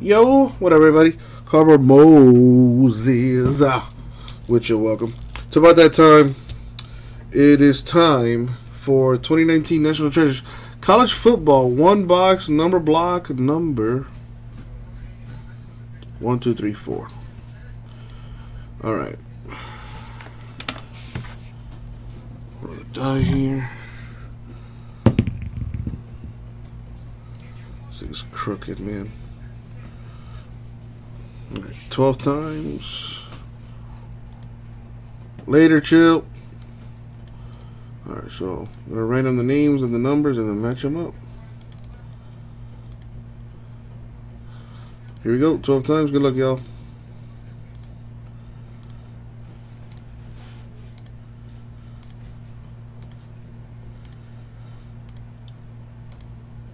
Yo, what up, everybody? Carver Moses with you. Welcome. It's about that time. It is time for 2019 National Treasures. College football. One box, number block, number 1, 2, 3, 4. All right. Roll the die here. This thing's crooked, man. 12 times. Later, chill. Alright, so I'm going to write down the names and the numbers and then match them up. Here we go. 12 times. Good luck, y'all.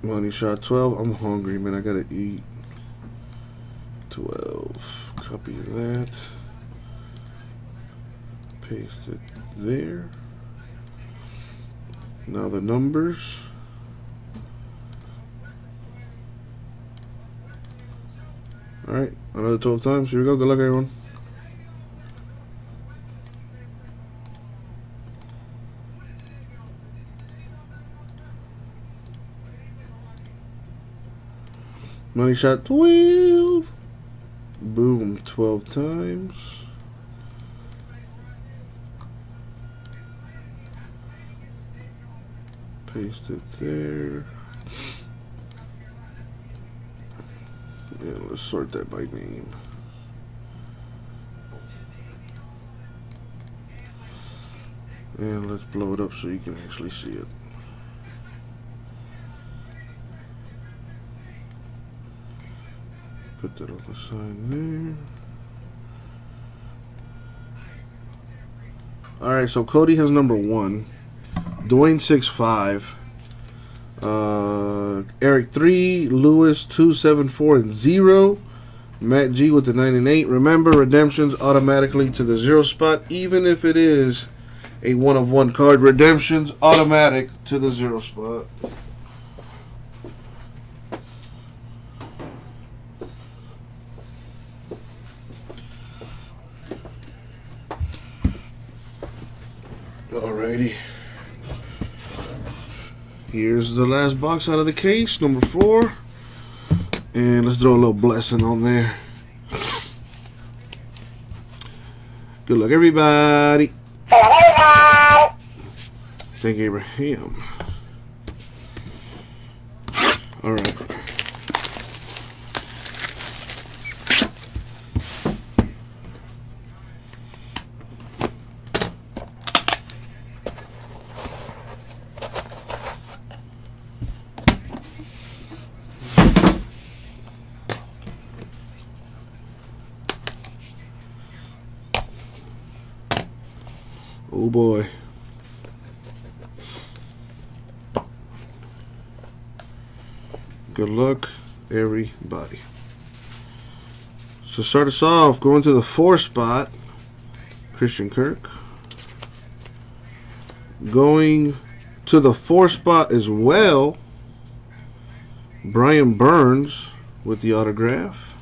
Money shot 12. I'm hungry, man. I got to eat. 12. Copy that. Paste it there. Now the numbers. Alright, another 12 times. Here we go. Good luck, everyone. Money shot 12. Boom, 12 times. Paste it there. And let's sort that by name. And let's blow it up so you can actually see it. Put that on the side there. Alright, so Cody has number 1. Dwayne 6-5. Eric 3. Lewis 2-7-4 and 0. Matt G with the 9 and 8. Remember, redemptions automatically to the 0 spot, even if it is a 1 of 1 card. Redemptions automatic to the 0 spot. Alrighty. Here's the last box out of the case, number 4. And let's throw a little blessing on there. Good luck, everybody. Thank you, Abraham. Alright. Oh boy. Good luck, everybody. So start us off, going to the 4 spot, Christian Kirk. Going to the 4 spot as well, Brian Burns with the autograph.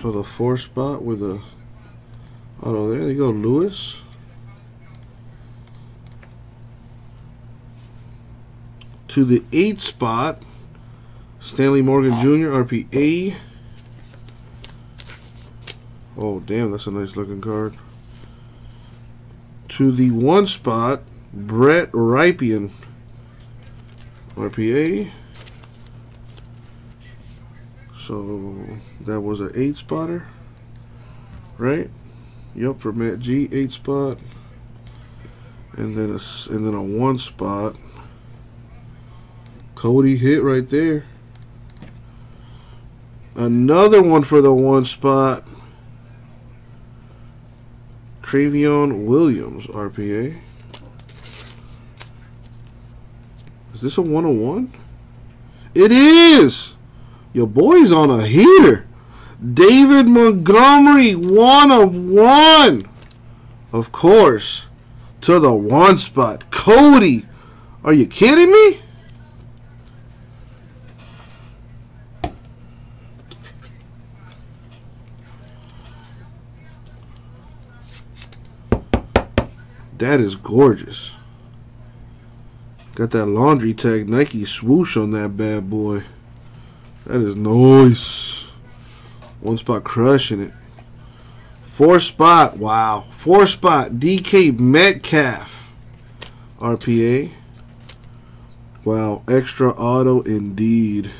So the 4 spot with a oh, there you go, Lewis. To the 8th spot, Stanley Morgan Jr., RPA. Oh, damn, that's a nice-looking card. To the 1 spot, Brett Rypien, RPA. So, that was an 8-spotter, right? Yep, for Matt G, 8 spot, and then a 1 spot. Cody hit right there. Another one for the 1 spot. Travion Williams, RPA. Is this a 101? It is. Your boy's on a heater. David Montgomery, 1 of 1. Of course, to the 1 spot. Cody, are you kidding me? That is gorgeous. Got that laundry tag Nike swoosh on that bad boy. That is nice. One spot crushing it. Four spot. Wow. Four spot. DK Metcalf. RPA. Wow. Extra auto indeed.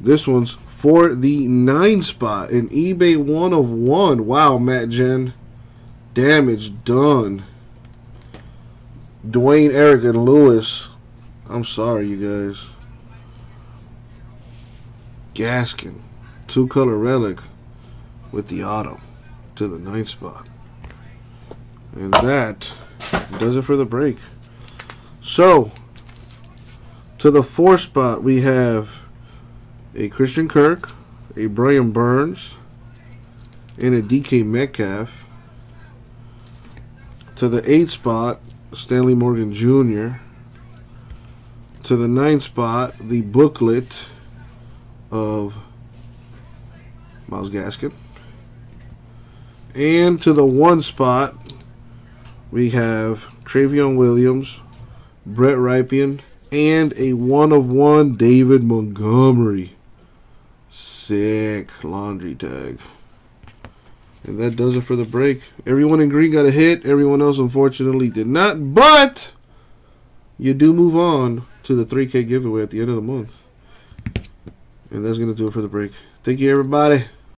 This one's for the 9 spot. An eBay 1/1. Wow, Matt Jen. Damage done. Dwayne, Eric, and Lewis. I'm sorry, you guys. Gaskin. 2-color relic with the auto to the 9th spot. And that does it for the break. So, to the 4th spot, we have a Christian Kirk, a Brian Burns, and a DK Metcalf. To the 8th spot, Stanley Morgan Jr. To the 9th spot, the booklet of Myles Gaskin. And to the 1 spot, we have Travion Williams, Brett Rypien, and a 1/1 David Montgomery. Sick laundry tag. And that does it for the break. Everyone in green got a hit. Everyone else, unfortunately, did not. But you do move on to the 3K giveaway at the end of the month. And that's going to do it for the break. Thank you, everybody.